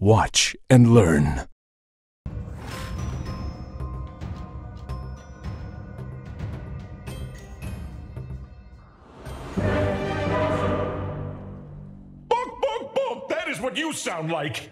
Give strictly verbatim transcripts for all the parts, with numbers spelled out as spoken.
Watch and learn. Is what you sound like.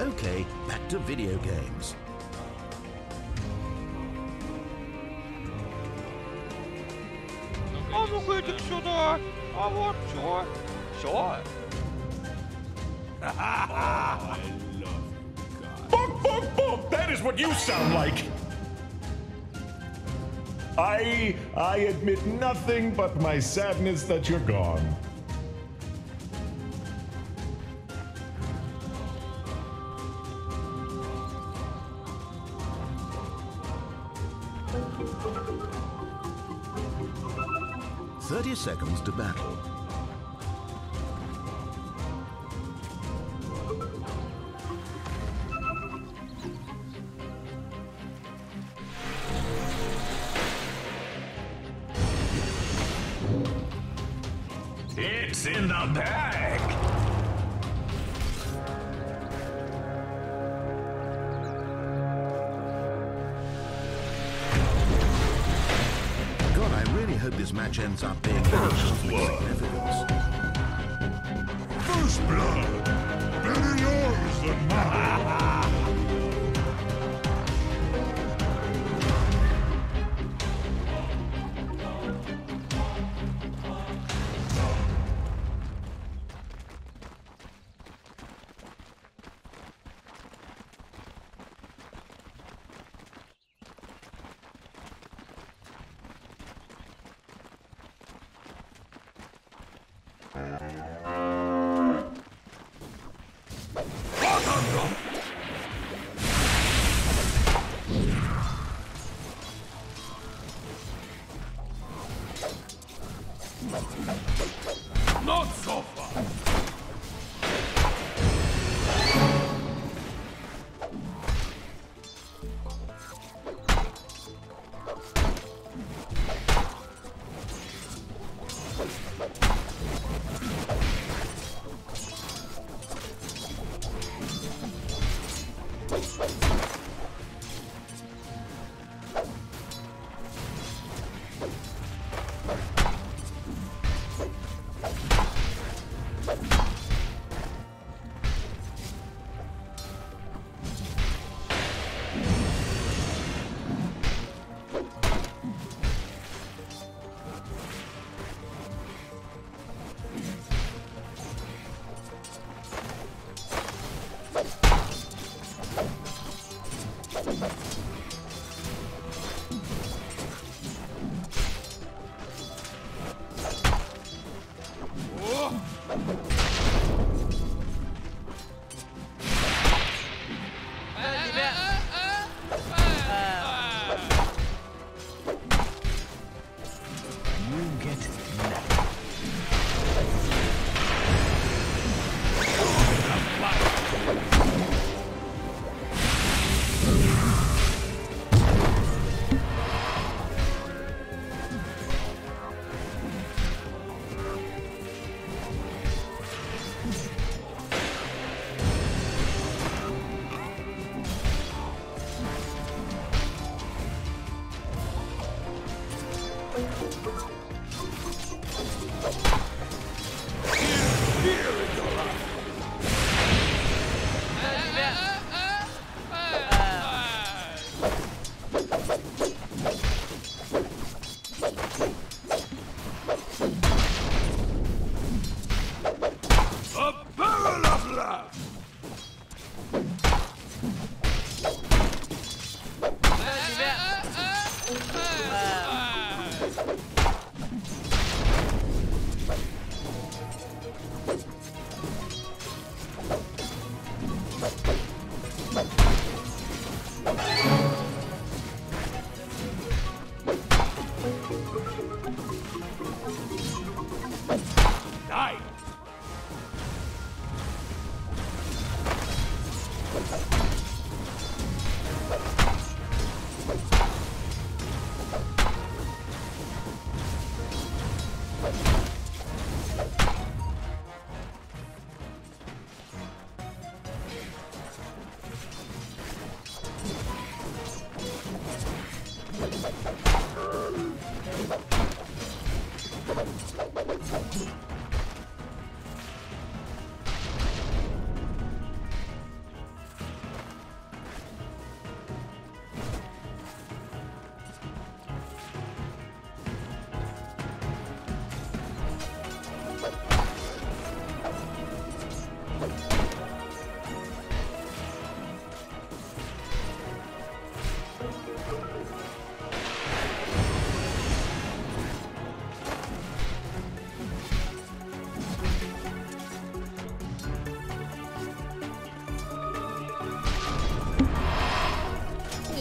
Okay, back to video games. I want sure. Sure. I love you guys. Bump, bump, bump. That is what you sound like. I I admit nothing but my sadness that you're gone. thirty seconds to battle. It's in the bag. I hope this match ends up being first blood. First blood, better yours than Not so far.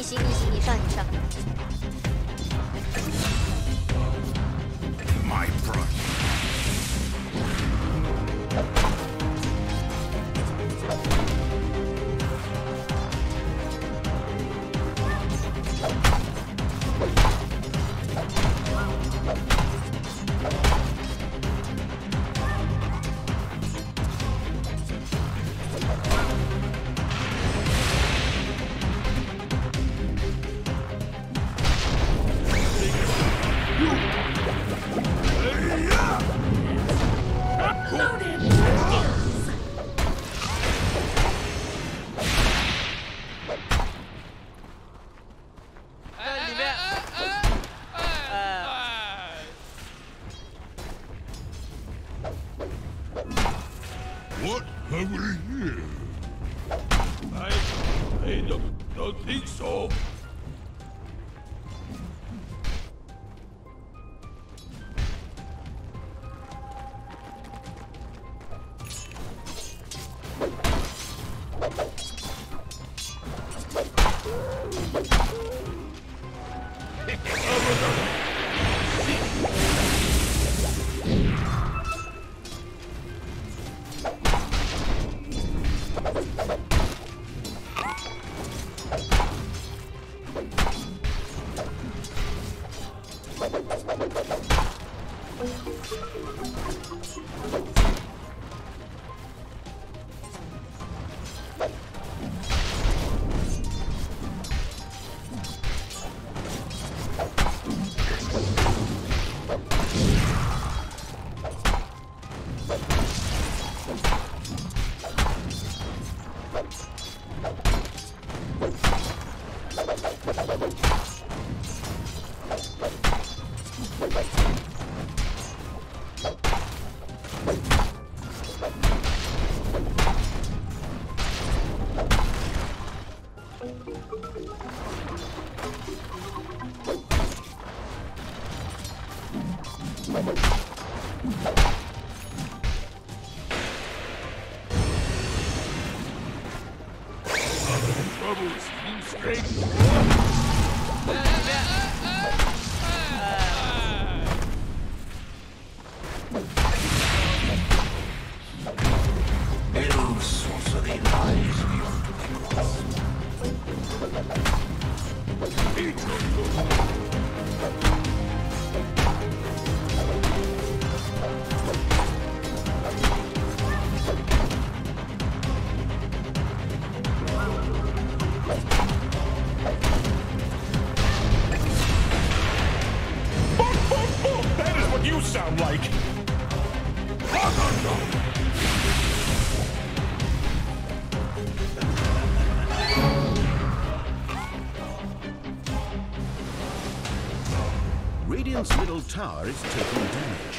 逆袭逆袭，你上你上。My brother. Radiant's middle tower is taking damage.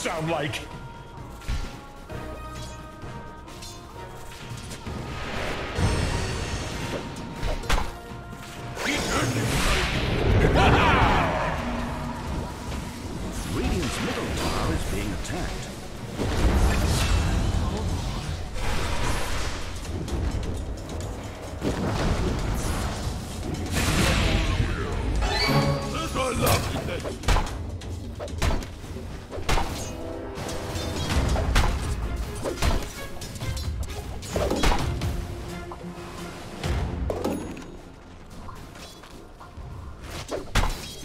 Sound like Radiant's middle tower is being attacked.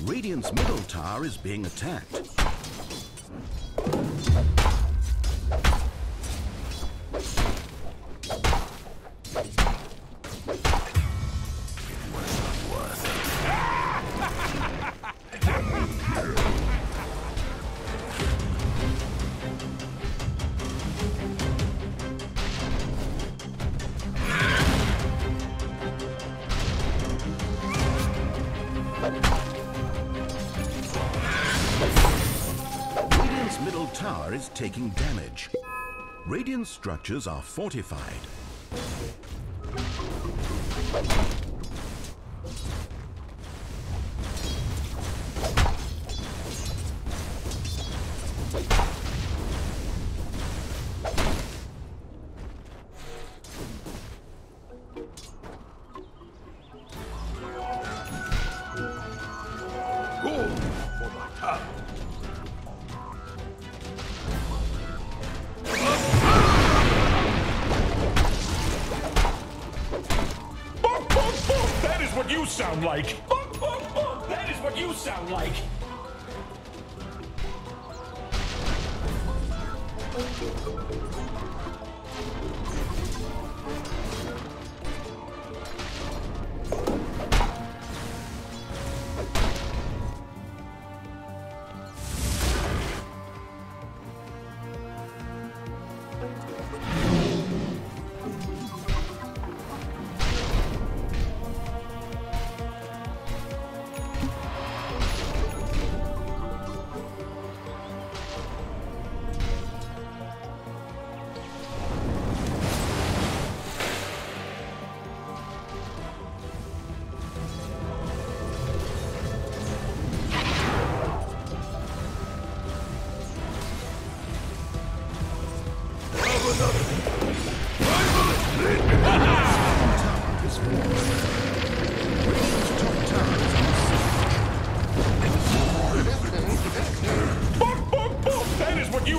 Radiant's middle tower is being attacked. tower is taking damage. Radiant structures are fortified. Sound like. Oh, oh, oh. That is what you sound like.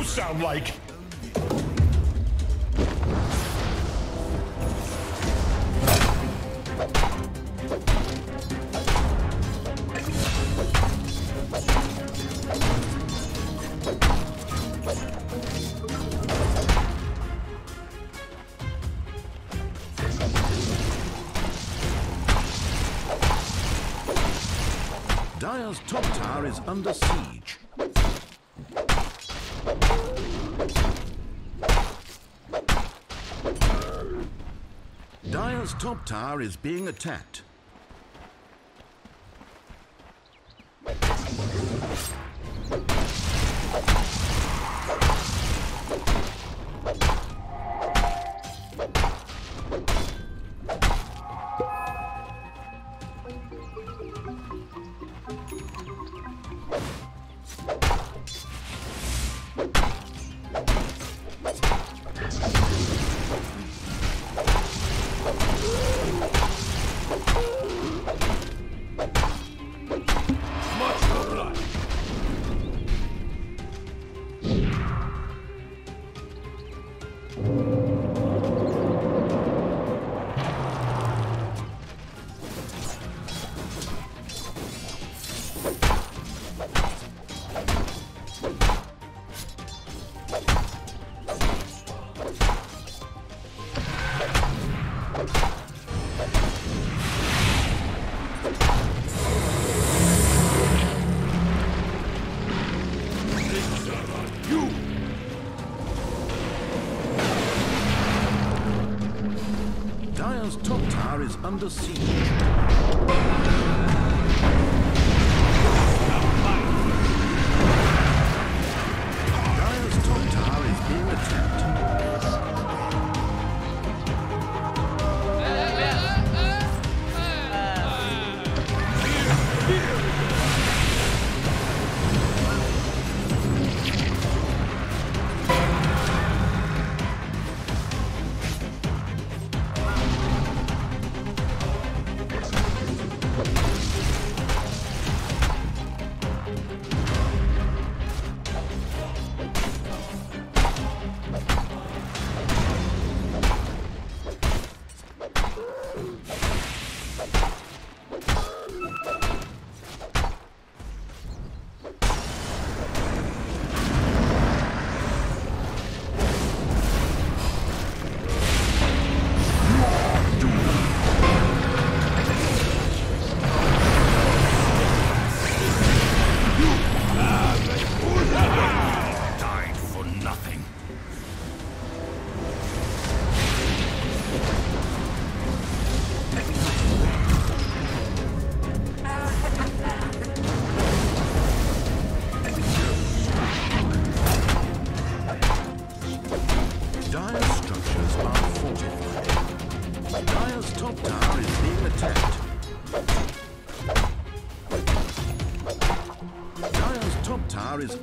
Sound like. Dire's top tower is under siege. Dire's top tower is being attacked. Is under siege. Dire's top tower is being attacked. What?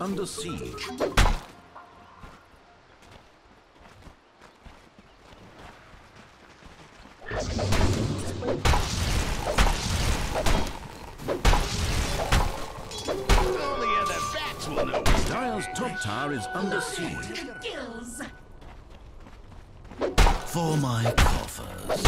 under siege. Dire's top tower is under siege. For my coffers.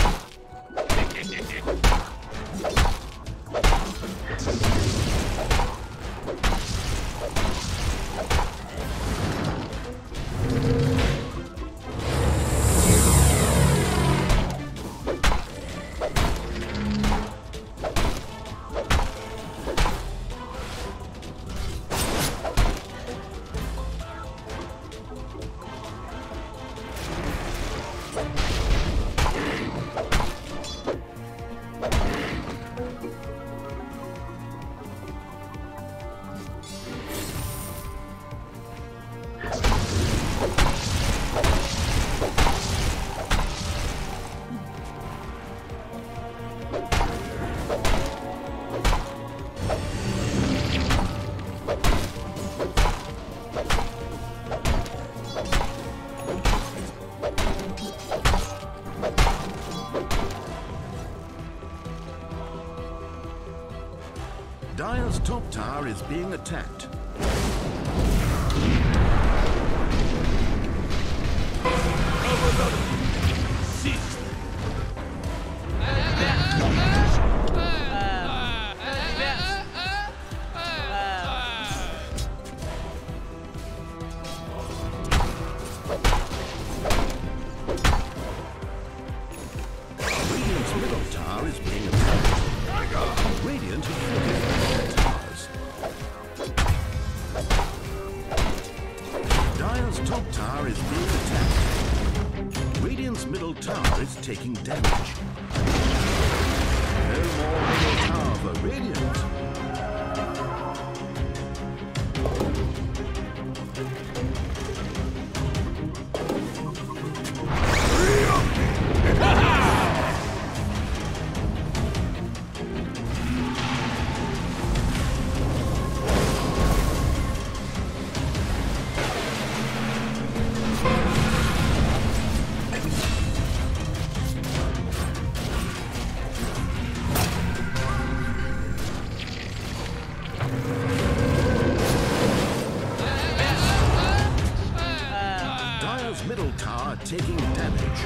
Dire's top tower is being attacked. Radiant's middle tower is being attacked. Radiant is looking towers. Dire's top tower is being attacked. Radiant's middle tower is taking damage. No more middle tower for Radiant. Middle tower taking damage.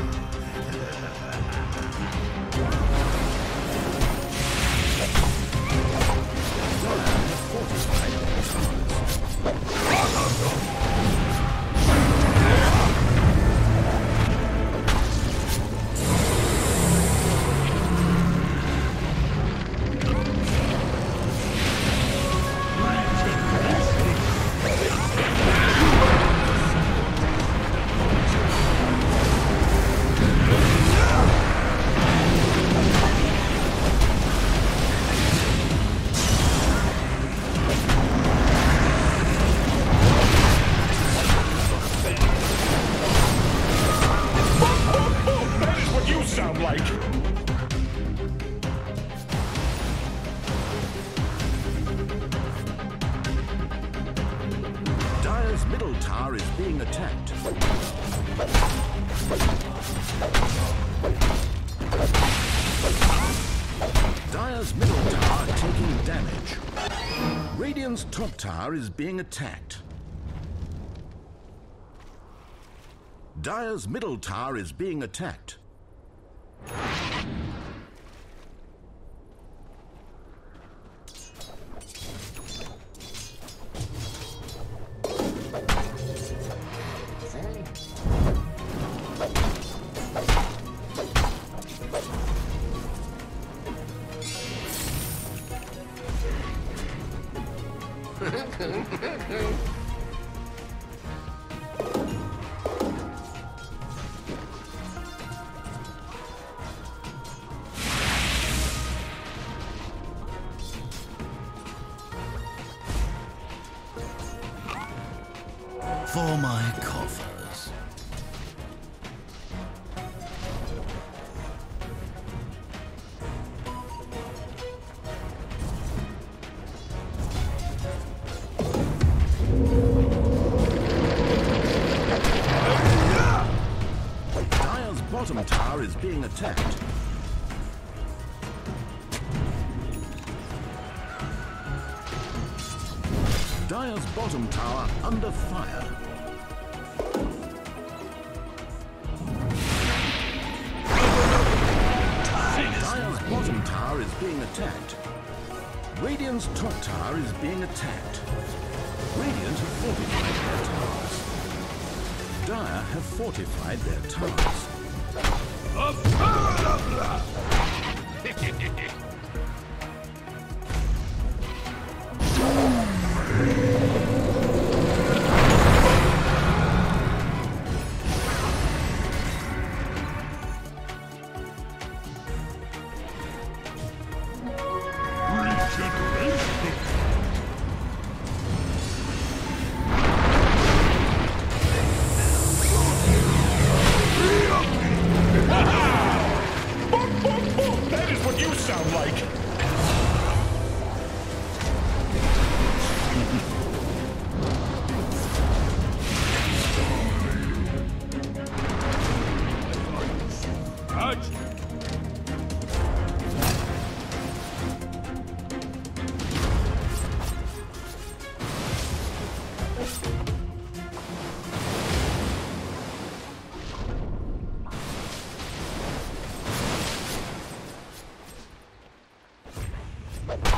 Dire's middle tower is being attacked. Dire's middle tower taking damage. Radiant's top tower is being attacked. Dire's middle tower is being attacked. For my coffers. bottom tower is being attacked. Dire's bottom tower under fire. Dire's bottom tower is being attacked. Radiant's top tower is being attacked. Radiant have fortified their towers. Dire have fortified their towers. A power of love. Sound like touch.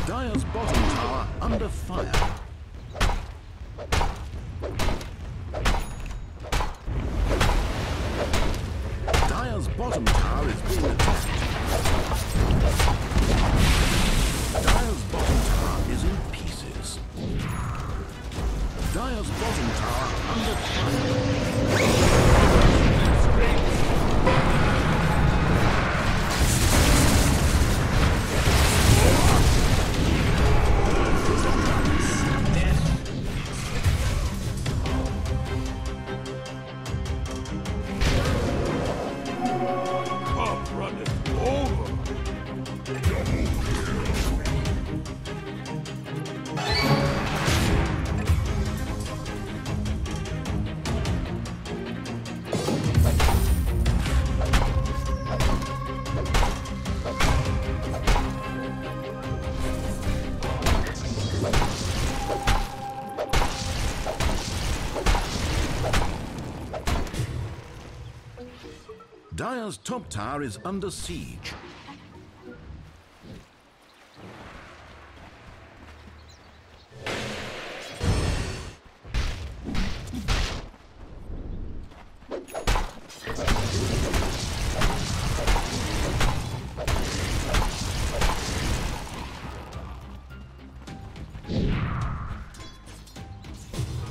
Dire's bottom tower under fire. Dire's bottom tower is being attacked. Dire's bottom tower is in pieces. Dire's bottom tower under fire. Dire's top tower is under siege.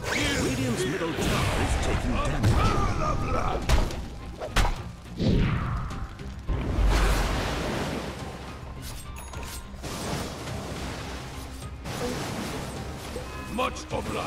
Radiant's middle tower is taking damage. Much obliged.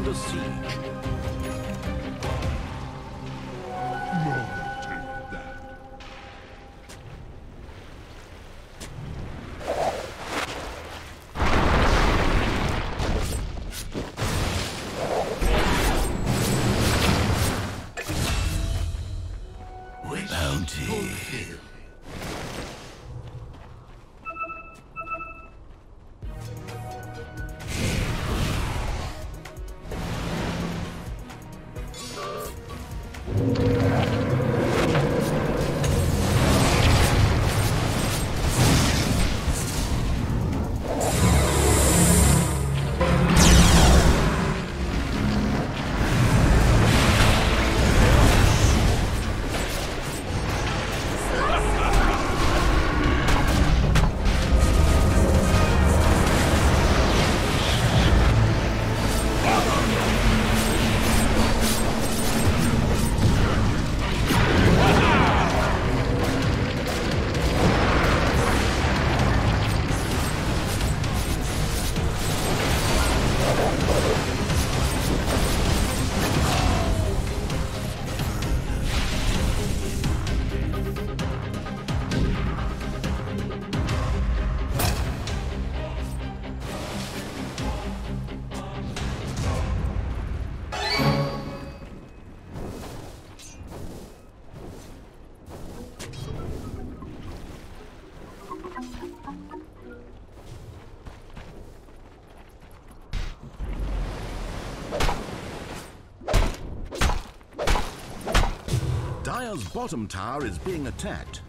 under siege. No, take that. Bounty. Dire's bottom tower is being attacked.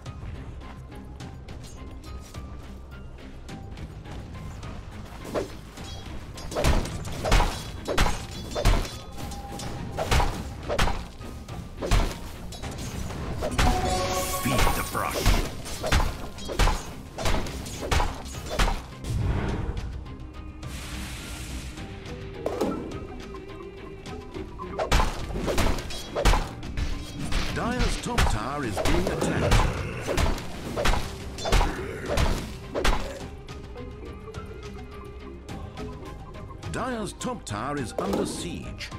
Dire's top tower is being attacked. Dire's top tower is under siege.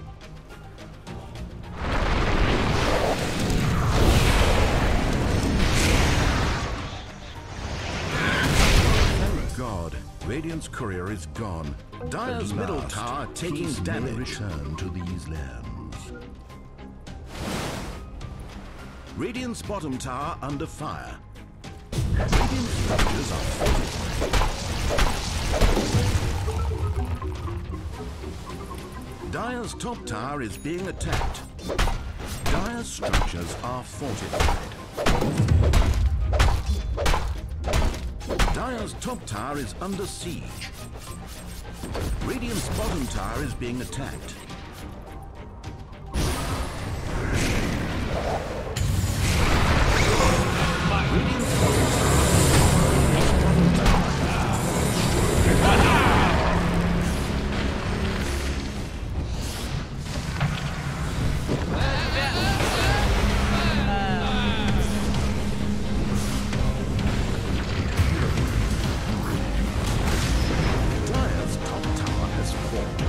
Thank God, Radiant's courier is gone. Dire's middle tower taking damage. Return to these lands. Radiant's bottom tower under fire. Radiant's structures are fortified. Dire's top tower is being attacked. Dire's structures are fortified. Dire's top tower is under siege. Radiant's bottom tower is being attacked. Dire's top tower has fallen.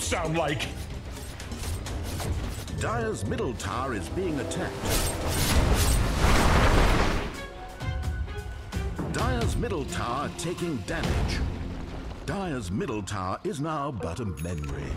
sound like? Dire's middle tower is being attacked. Dire's middle tower taking damage. Dire's middle tower is now but a memory.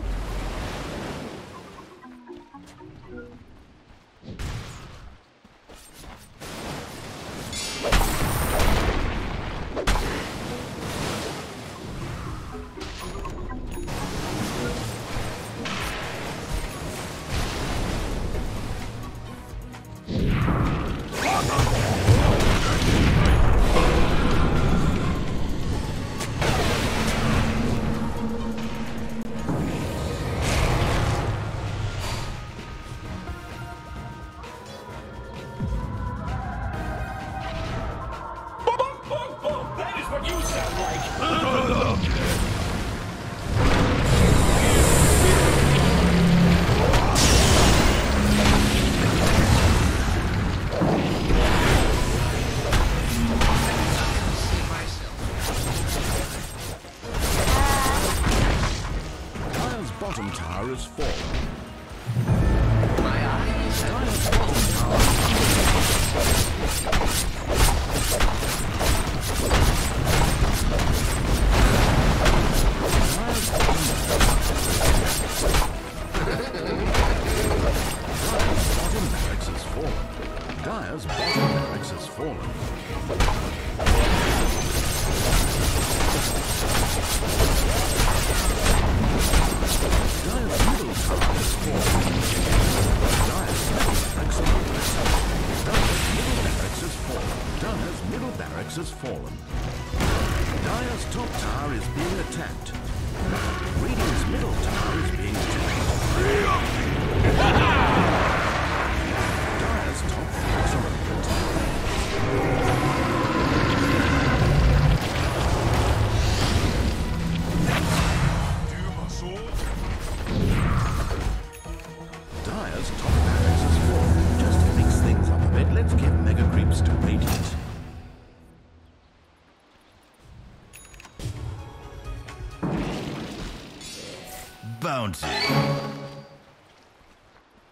Bouncy.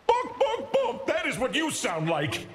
Bonk, bonk, bonk. That is what you sound like.